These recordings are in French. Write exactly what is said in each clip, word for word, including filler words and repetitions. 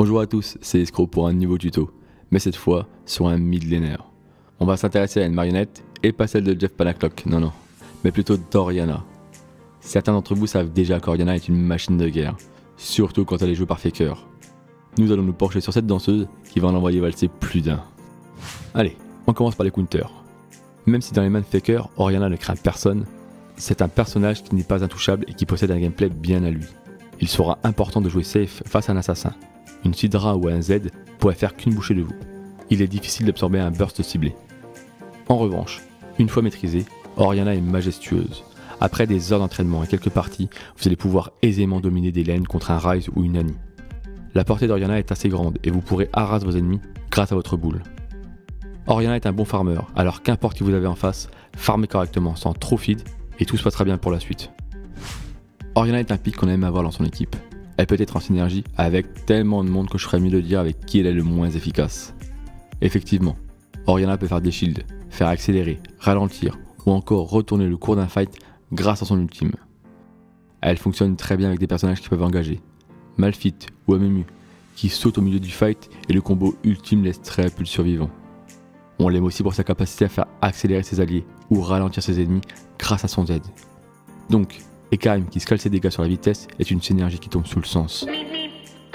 Bonjour à tous, c'est Escro pour un nouveau tuto, mais cette fois sur un midlaner. On va s'intéresser à une marionnette, et pas celle de Jeff Panaclock, non non, mais plutôt d'Orianna. Certains d'entre vous savent déjà qu'Orianna est une machine de guerre, surtout quand elle est jouée par Faker. Nous allons nous pencher sur cette danseuse qui va en envoyer valser plus d'un. Allez, on commence par les counters. Même si dans les mains de Faker, Orianna ne craint personne, c'est un personnage qui n'est pas intouchable et qui possède un gameplay bien à lui. Il sera important de jouer safe face à un assassin. Une Syndra ou un Zed pourrait faire qu'une bouchée de vous. Il est difficile d'absorber un burst ciblé. En revanche, une fois maîtrisée, Orianna est majestueuse. Après des heures d'entraînement et quelques parties, vous allez pouvoir aisément dominer des lanes contre un Ryze ou une Annie. La portée d'Orianna est assez grande et vous pourrez harass vos ennemis grâce à votre boule. Orianna est un bon farmer, alors qu'importe qui vous avez en face, farmez correctement sans trop feed et tout se passera bien pour la suite. Orianna est un pick qu'on aime avoir dans son équipe. Elle peut être en synergie avec tellement de monde que je ferais mieux de dire avec qui elle est le moins efficace. Effectivement, Orianna peut faire des shields, faire accélérer, ralentir ou encore retourner le cours d'un fight grâce à son ultime. Elle fonctionne très bien avec des personnages qui peuvent engager. Malphite ou Amumu qui saute au milieu du fight et le combo ultime laisse très peu le survivant. On l'aime aussi pour sa capacité à faire accélérer ses alliés ou ralentir ses ennemis grâce à son Z. Donc, et Karim qui scale ses dégâts sur la vitesse est une synergie qui tombe sous le sens.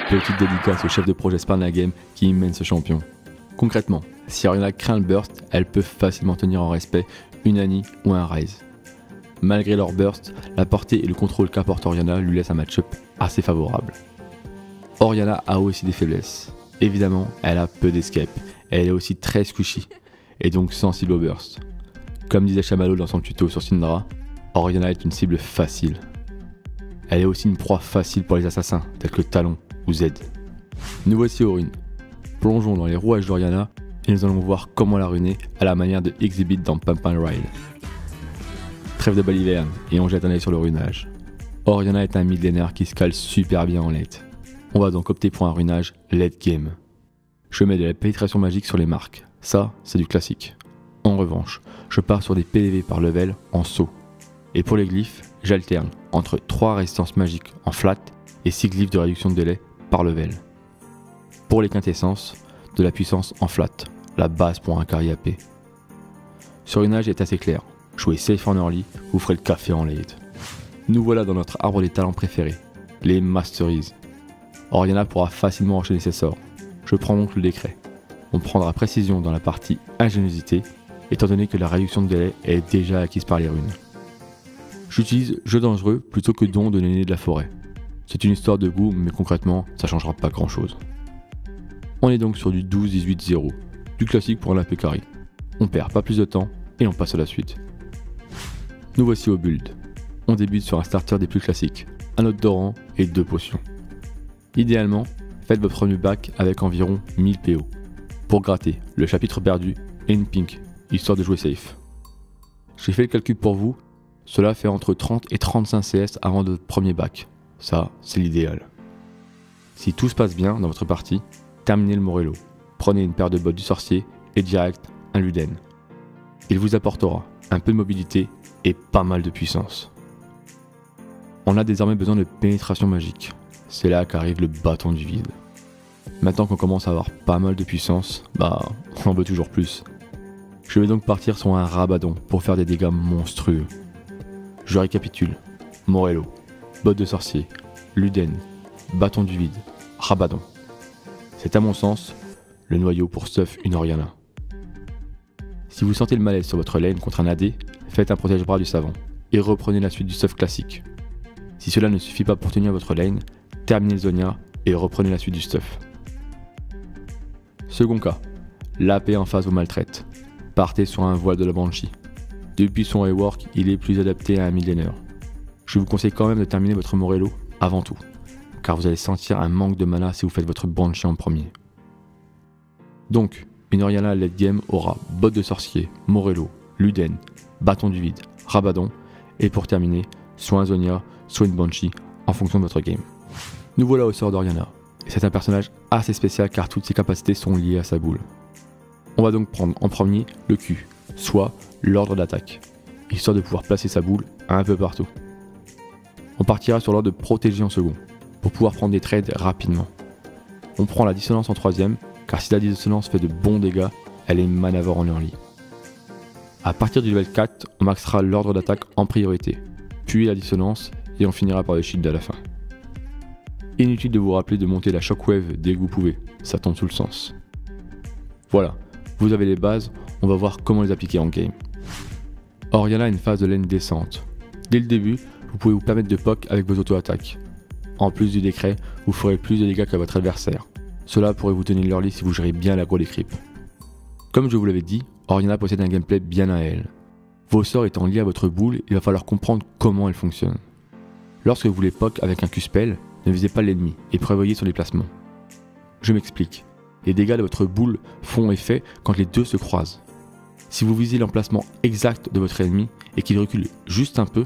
Petite dédicace au chef de projet Sparna Game qui mène ce champion. Concrètement, si Orianna craint le burst, elle peut facilement tenir en respect une Annie ou un Ryze. Malgré leur burst, la portée et le contrôle qu'apporte Orianna lui laissent un match-up assez favorable. Orianna a aussi des faiblesses. Évidemment, elle a peu d'escape, elle est aussi très squishy et donc sensible au burst. Comme disait Chamalo dans son tuto sur Syndra, Orianna est une cible facile. Elle est aussi une proie facile pour les assassins, tels que Talon ou Zed. Nous voici aux runes. Plongeons dans les rouages d'Orianna et nous allons voir comment la ruiner à la manière de Xhibit dans Pump and Ride. Trêve de baliverne et on jette un œil sur le runage. Orianna est un midlaner qui se cale super bien en late. On va donc opter pour un runage late game. Je mets de la pénétration magique sur les marques, ça c'est du classique. En revanche, je pars sur des P V par level en saut. Et pour les glyphes, j'alterne entre trois résistances magiques en flat et six glyphes de réduction de délai par level. Pour les quintessences, de la puissance en flat, la base pour un carry A P. Sur une âge est assez clair, jouez safe en early, vous ferez le café en late. Nous voilà dans notre arbre des talents préférés, les masteries. Orianna pourra facilement enchaîner ses sorts, je prends donc le décret. On prendra précision dans la partie ingéniosité, étant donné que la réduction de délai est déjà acquise par les runes. J'utilise jeu dangereux plutôt que don de l'aîné de la forêt. C'est une histoire de goût, mais concrètement, ça changera pas grand chose. On est donc sur du douze dix-huit zéro, du classique pour un A P carry. On perd pas plus de temps et on passe à la suite. Nous voici au build. On débute sur un starter des plus classiques, un odorant et deux potions. Idéalement, faites votre premier bac avec environ mille P O pour gratter le chapitre perdu et une pink, histoire de jouer safe. J'ai fait le calcul pour vous. Cela fait entre trente et trente-cinq C S avant votre premier bac, ça c'est l'idéal. Si tout se passe bien dans votre partie, terminez le Morello, prenez une paire de bottes du sorcier et direct un Luden. Il vous apportera un peu de mobilité et pas mal de puissance. On a désormais besoin de pénétration magique, c'est là qu'arrive le bâton du vide. Maintenant qu'on commence à avoir pas mal de puissance, bah on en veut toujours plus. Je vais donc partir sur un Rabadon pour faire des dégâts monstrueux. Je récapitule, Morello, botte de sorcier, Luden, bâton du vide, Rabadon. C'est à mon sens, le noyau pour stuff une Orianna. Si vous sentez le malaise sur votre lane contre un A D, faites un protège-bras du savant, et reprenez la suite du stuff classique. Si cela ne suffit pas pour tenir votre lane, terminez le Zonia et reprenez la suite du stuff. Second cas, l'A P en face vous maltraite, partez sur un voile de la Banshee. Depuis son rework, il est plus adapté à un midlaner. Je vous conseille quand même de terminer votre Morello avant tout, car vous allez sentir un manque de mana si vous faites votre Banshee en premier. Donc, une Orianna late game aura botte de sorcier, Morello, Luden, bâton du vide, Rabadon, et pour terminer, soit un Zonia, soit une Banshee, en fonction de votre game. Nous voilà au sort d'Orianna, et c'est un personnage assez spécial car toutes ses capacités sont liées à sa boule. On va donc prendre en premier le Q, soit l'ordre d'attaque, histoire de pouvoir placer sa boule un peu partout. On partira sur l'ordre de protéger en second, pour pouvoir prendre des trades rapidement. On prend la dissonance en troisième, car si la dissonance fait de bons dégâts, elle est manavore en early. A partir du level quatre, on maxera l'ordre d'attaque en priorité, puis la dissonance, et on finira par le shield à la fin. Inutile de vous rappeler de monter la shockwave dès que vous pouvez, ça tombe sous le sens. Voilà, vous avez les bases, on va voir comment les appliquer en game. Orianna a une phase de lane décente. Dès le début, vous pouvez vous permettre de poke avec vos auto-attaques. En plus du décret, vous ferez plus de dégâts qu'à votre adversaire. Cela pourrait vous tenir l'early si vous gérez bien l'aggro des creeps. Comme je vous l'avais dit, Orianna possède un gameplay bien à elle. Vos sorts étant liés à votre boule, il va falloir comprendre comment elle fonctionne. Lorsque vous voulez poke avec un Q-spell, ne visez pas l'ennemi et prévoyez son déplacement. Je m'explique. Les dégâts de votre boule font effet quand les deux se croisent. Si vous visez l'emplacement exact de votre ennemi et qu'il recule juste un peu,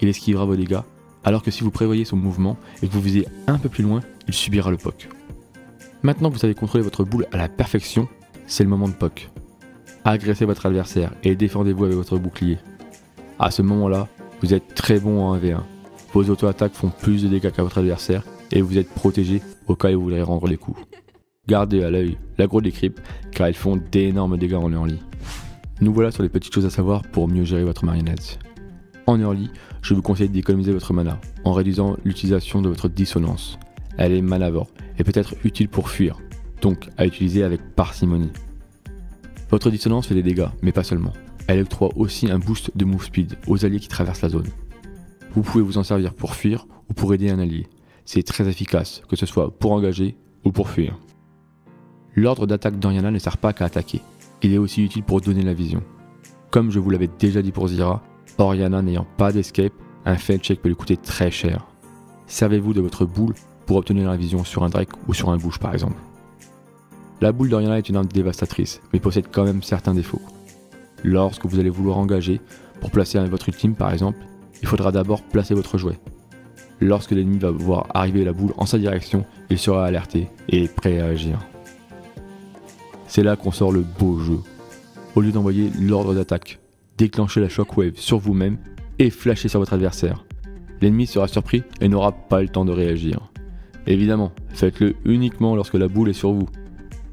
il esquivera vos dégâts, alors que si vous prévoyez son mouvement et que vous visez un peu plus loin, il subira le poke. Maintenant que vous avez contrôlé votre boule à la perfection, c'est le moment de poke. Agressez votre adversaire et défendez-vous avec votre bouclier. À ce moment-là, vous êtes très bon en un v un. Vos auto-attaques font plus de dégâts qu'à votre adversaire et vous êtes protégé au cas où vous voulez rendre les coups. Gardez à l'œil l'aggro des creeps car ils font d'énormes dégâts en early. Nous voilà sur les petites choses à savoir pour mieux gérer votre marionnette. En early, je vous conseille d'économiser votre mana en réduisant l'utilisation de votre dissonance. Elle est manavore et peut être utile pour fuir, donc à utiliser avec parcimonie. Votre dissonance fait des dégâts, mais pas seulement. Elle octroie aussi un boost de move speed aux alliés qui traversent la zone. Vous pouvez vous en servir pour fuir ou pour aider un allié. C'est très efficace, que ce soit pour engager ou pour fuir. L'ordre d'attaque d'Orianna ne sert pas qu'à attaquer, il est aussi utile pour donner la vision. Comme je vous l'avais déjà dit pour Zira, Orianna n'ayant pas d'escape, un fail check peut lui coûter très cher. Servez-vous de votre boule pour obtenir la vision sur un Drake ou sur un Bush par exemple. La boule d'Orianna est une arme dévastatrice, mais possède quand même certains défauts. Lorsque vous allez vouloir engager, pour placer votre ultime par exemple, il faudra d'abord placer votre jouet. Lorsque l'ennemi va voir arriver la boule en sa direction, il sera alerté et prêt à agir. C'est là qu'on sort le beau jeu. Au lieu d'envoyer l'ordre d'attaque, déclenchez la shockwave sur vous-même et flashez sur votre adversaire. L'ennemi sera surpris et n'aura pas le temps de réagir. Évidemment, faites-le uniquement lorsque la boule est sur vous.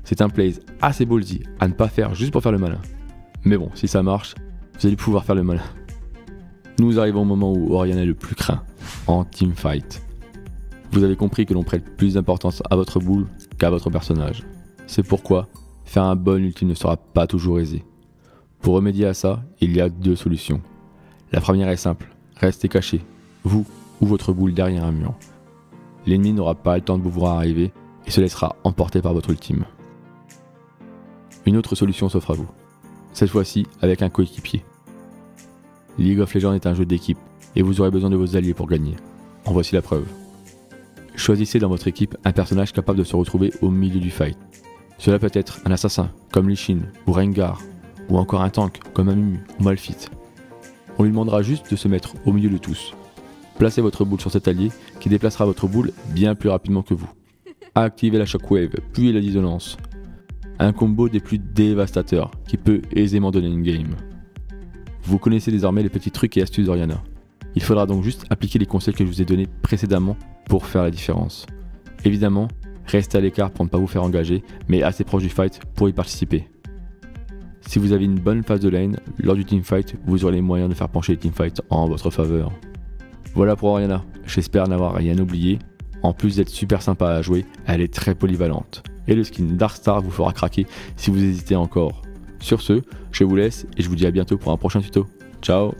C'est un play assez ballsy à ne pas faire juste pour faire le malin. Mais bon, si ça marche, vous allez pouvoir faire le malin. Nous arrivons au moment où Orianna est le plus craint, en teamfight. Vous avez compris que l'on prête plus d'importance à votre boule qu'à votre personnage. C'est pourquoi faire un bon ultime ne sera pas toujours aisé. Pour remédier à ça, il y a deux solutions. La première est simple, restez caché, vous ou votre boule derrière un mur. L'ennemi n'aura pas le temps de vous voir arriver et se laissera emporter par votre ultime. Une autre solution s'offre à vous, cette fois-ci avec un coéquipier. League of Legends est un jeu d'équipe et vous aurez besoin de vos alliés pour gagner. En voici la preuve. Choisissez dans votre équipe un personnage capable de se retrouver au milieu du fight. Cela peut être un assassin comme Lee Sin ou Rengar, ou encore un tank comme Amumu ou Malphite. On lui demandera juste de se mettre au milieu de tous. Placez votre boule sur cet allié qui déplacera votre boule bien plus rapidement que vous. Activez la shockwave puis la dissonance. Un combo des plus dévastateurs qui peut aisément donner une game. Vous connaissez désormais les petits trucs et astuces d'Orianna. Il faudra donc juste appliquer les conseils que je vous ai donnés précédemment pour faire la différence. Évidemment, restez à l'écart pour ne pas vous faire engager, mais assez proche du fight pour y participer. Si vous avez une bonne phase de lane, lors du teamfight, vous aurez les moyens de faire pencher les teamfights en votre faveur. Voilà pour Orianna, j'espère n'avoir rien oublié. En plus d'être super sympa à jouer, elle est très polyvalente. Et le skin Dark Star vous fera craquer si vous hésitez encore. Sur ce, je vous laisse et je vous dis à bientôt pour un prochain tuto. Ciao!